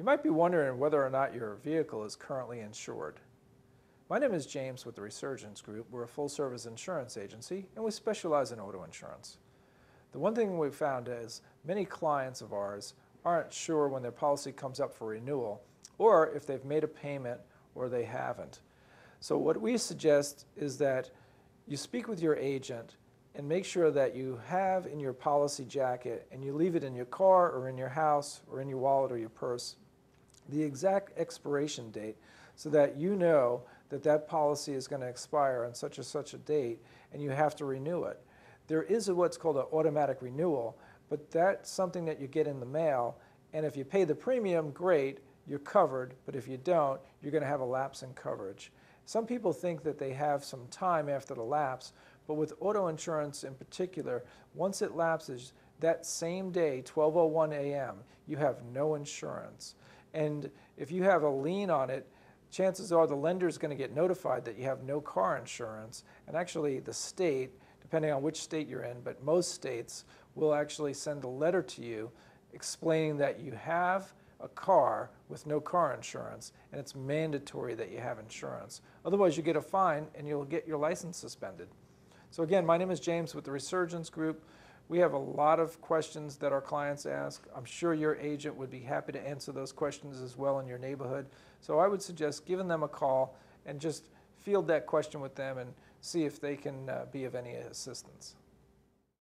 You might be wondering whether or not your vehicle is currently insured. My name is James with The Resurgence Group. We're a full-service insurance agency, and we specialize in auto insurance. The one thing we've found is many clients of ours aren't sure when their policy comes up for renewal or if they've made a payment or they haven't. So what we suggest is that you speak with your agent and make sure that you have in your policy jacket and you leave it in your car or in your house or in your wallet or your purse the exact expiration date so that you know that that policy is going to expire on such and such a date and you have to renew it. There is what's called an automatic renewal, but that's something that you get in the mail, and if you pay the premium, great, you're covered, but if you don't, you're going to have a lapse in coverage. Some people think that they have some time after the lapse, but with auto insurance in particular, once it lapses, that same day, 12:01 a.m., you have no insurance. And if you have a lien on it, chances are the lender is going to get notified that you have no car insurance, and actually the state, depending on which state you're in, but most states will actually send a letter to you explaining that you have a car with no car insurance, and it's mandatory that you have insurance. Otherwise, you get a fine and you'll get your license suspended. So again, my name is James with The Resurgence Group. We have a lot of questions that our clients ask. I'm sure your agent would be happy to answer those questions as well in your neighborhood. So I would suggest giving them a call and just field that question with them and see if they can be of any assistance.